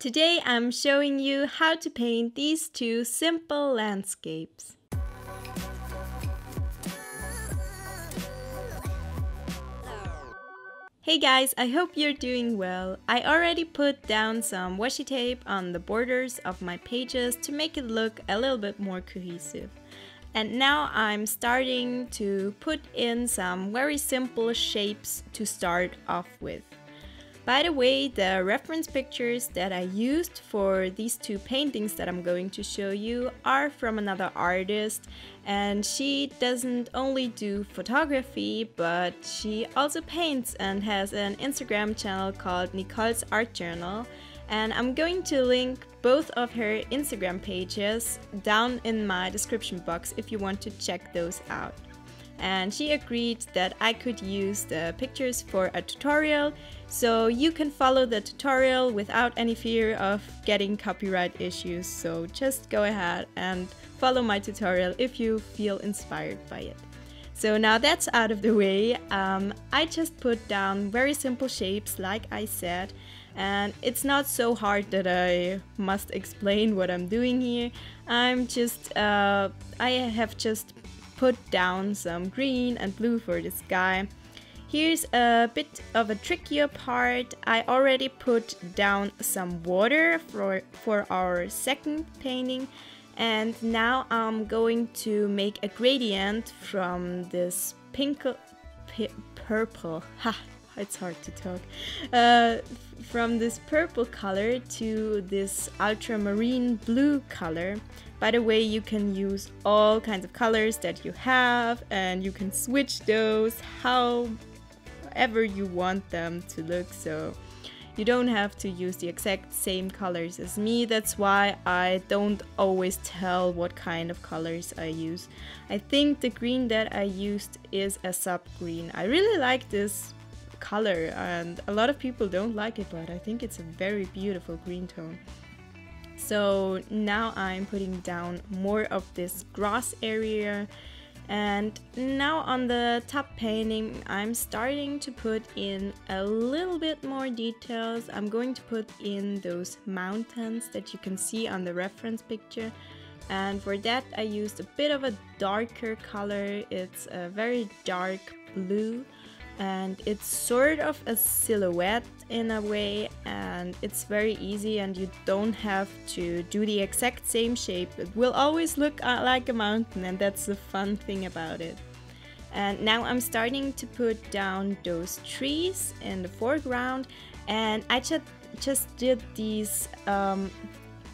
Today I'm showing you how to paint these two simple landscapes. Hey guys, I hope you're doing well. I already put down some washi tape on the borders of my pages to make it look a little bit more cohesive. And now I'm starting to put in some very simple shapes to start off with. By the way, the reference pictures that I used for these two paintings that I'm going to show you are from another artist, and she doesn't only do photography, but she also paints and has an Instagram channel called Nicole's Art Journal, and I'm going to link both of her Instagram pages down in my description box if you want to check those out. And she agreed that I could use the pictures for a tutorial, so you can follow the tutorial without any fear of getting copyright issues. So just go ahead and follow my tutorial if you feel inspired by it. So now that's out of the way, I just put down very simple shapes like I said, and it's not so hard that I must explain what I'm doing here. I have just put down some green and blue for the sky. Here's a bit of a trickier part. I already put down some water for our second painting, and now I'm going to make a gradient from this purple color to this ultramarine blue color. By the way, you can use all kinds of colors that you have, and you can switch those however you want them to look, so you don't have to use the exact same colors as me. That's why I don't always tell what kind of colors I use. I think the green that I used is a sub green. I really like this color, and a lot of people don't like it, but I think it's a very beautiful green tone. So now I'm putting down more of this grass area, and now on the top painting I'm starting to put in a little bit more details. I'm going to put in those mountains that you can see on the reference picture, and for that I used a bit of a darker color. It's a very dark blue, and it's sort of a silhouette in a way, and it's very easy, and you don't have to do the exact same shape. It will always look like a mountain, and that's the fun thing about it. And now I'm starting to put down those trees in the foreground, and I just did these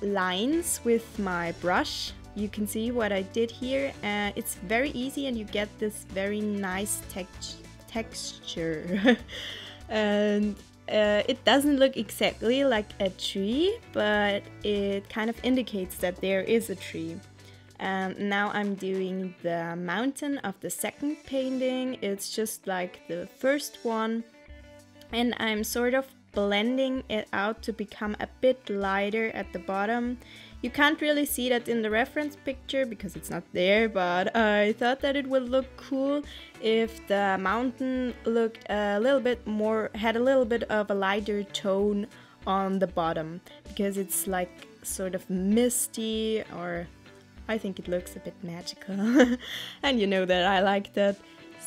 lines with my brush. You can see what I did here, and it's very easy, and you get this very nice texture and it doesn't look exactly like a tree, but it kind of indicates that there is a tree. And now I'm doing the mountain of the second painting. It's just like the first one, and I'm sort of blending it out to become a bit lighter at the bottom. You can't really see that in the reference picture because it's not there, but I thought that it would look cool if the mountain looked a little bit more, had a little bit of a lighter tone on the bottom, because it's like sort of misty, or I think it looks a bit magical and you know that I like that.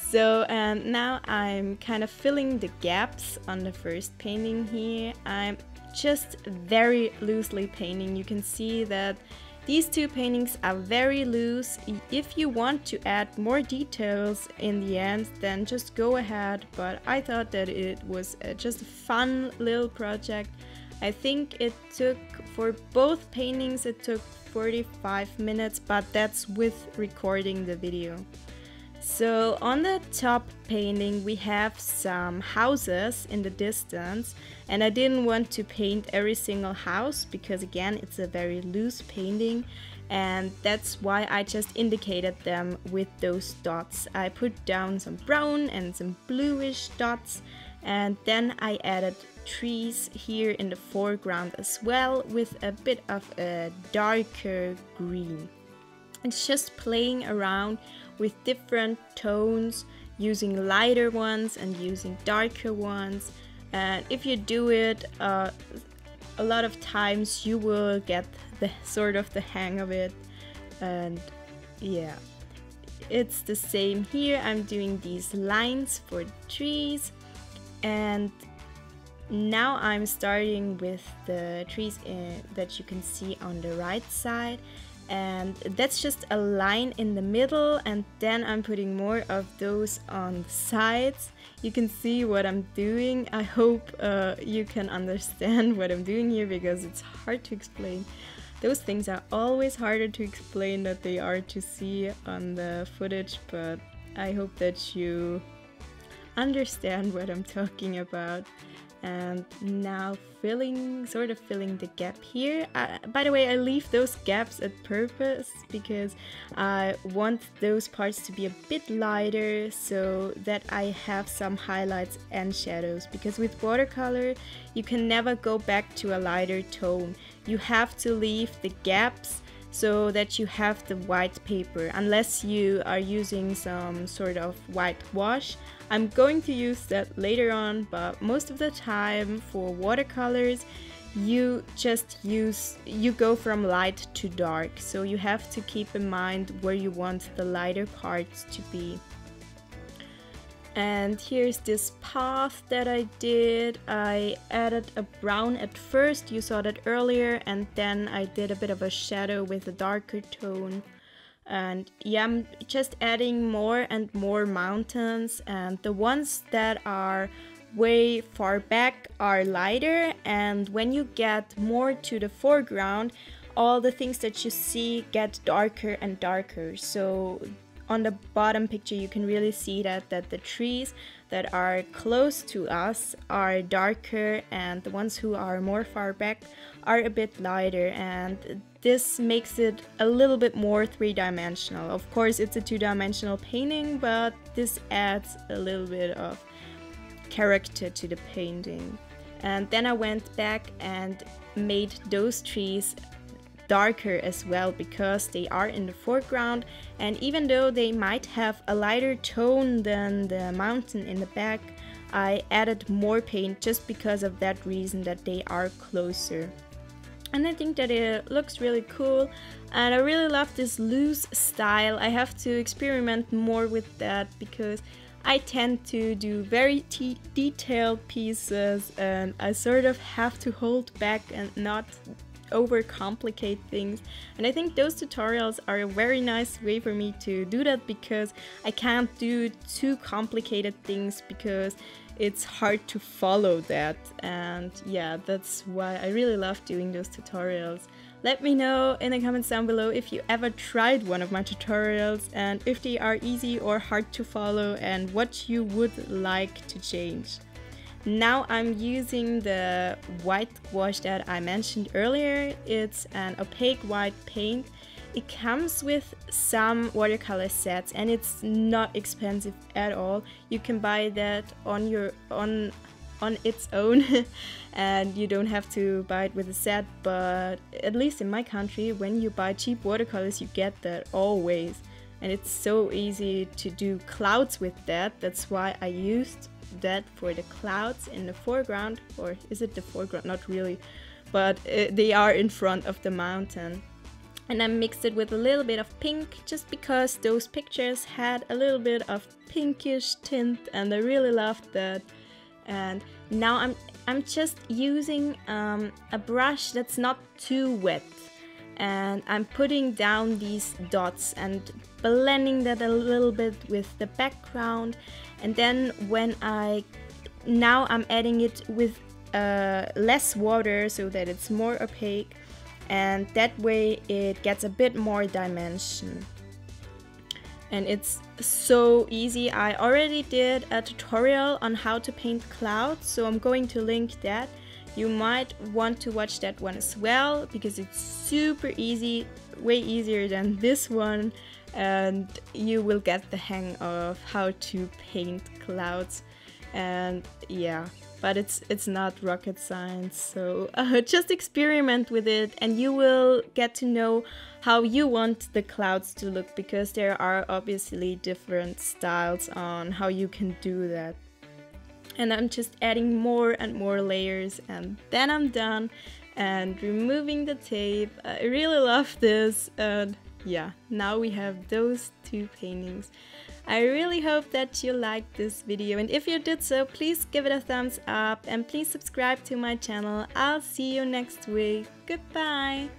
So now I'm kind of filling the gaps on the first painting here. I'm just very loosely painting. You can see that these two paintings are very loose. If you want to add more details in the end, then just go ahead, but I thought that it was just a fun little project. I think it took, for both paintings, it took 45 minutes, but that's with recording the video. So on the top painting we have some houses in the distance, and I didn't want to paint every single house because again it's a very loose painting, and that's why I just indicated them with those dots. I put down some brown and some bluish dots, and then I added trees here in the foreground as well with a bit of a darker green. It's just playing around with different tones, using lighter ones and using darker ones. And if you do it a lot of times you will get the sort of the hang of it, and yeah, it's the same here. I'm doing these lines for the trees, and now I'm starting with the trees that you can see on the right side, and that's just a line in the middle, and then I'm putting more of those on the sides. You can see what I'm doing. I hope you can understand what I'm doing here, because it's hard to explain. Those things are always harder to explain than they are to see on the footage, but I hope that you understand what I'm talking about. And now sort of filling the gap here. By the way, I leave those gaps at purpose because I want those parts to be a bit lighter so that I have some highlights and shadows, because with watercolor you can never go back to a lighter tone. You have to leave the gaps so that you have the white paper, unless you are using some sort of white wash. I'm going to use that later on, but most of the time for watercolors you just go from light to dark, so you have to keep in mind where you want the lighter parts to be. And here's this path that I did. I added a brown at first, you saw that earlier, and then I did a bit of a shadow with a darker tone. And yeah, I'm just adding more and more mountains, and the ones that are way far back are lighter, and when you get more to the foreground, all the things that you see get darker and darker. So on the bottom picture you can really see that the trees that are close to us are darker, and the ones who are more far back are a bit lighter, and this makes it a little bit more three-dimensional. Of course it's a two-dimensional painting, but this adds a little bit of character to the painting. And then I went back and made those trees darker as well, because they are in the foreground, and even though they might have a lighter tone than the mountain in the back, I added more paint just because of that reason, that they are closer. And I think that it looks really cool, and I really love this loose style. I have to experiment more with that, because I tend to do very detailed pieces, and I sort of have to hold back and not overcomplicate things. And I think those tutorials are a very nice way for me to do that, because I can't do too complicated things, because it's hard to follow that. And yeah, that's why I really love doing those tutorials. Let me know in the comments down below if you ever tried one of my tutorials, and if they are easy or hard to follow, and what you would like to change. Now I'm using the white wash that I mentioned earlier. It's an opaque white paint. It comes with some watercolor sets, and it's not expensive at all. You can buy that on its own and you don't have to buy it with a set, but at least in my country, when you buy cheap watercolors you get that always. And it's so easy to do clouds with that. That's why I used that for the clouds in the foreground, or is it the foreground? Not really, but they are in front of the mountain. And I mixed it with a little bit of pink, just because those pictures had a little bit of pinkish tint, and I really loved that. And now I'm just using a brush that's not too wet, and I'm putting down these dots and blending that a little bit with the background. And then now I'm adding it with less water, so that it's more opaque, and that way it gets a bit more dimension. And it's so easy. I already did a tutorial on how to paint clouds, so I'm going to link that. You might want to watch that one as well, because it's super easy, way easier than this one, and you will get the hang of how to paint clouds. And yeah, but it's not rocket science, so just experiment with it, and you will get to know how you want the clouds to look, because there are obviously different styles on how you can do that. And I'm just adding more and more layers, and then I'm done. and removing the tape. I really love this, and yeah, now we have those two paintings. I really hope that you liked this video, and if you did so, please give it a thumbs up and please subscribe to my channel. I'll see you next week. Goodbye!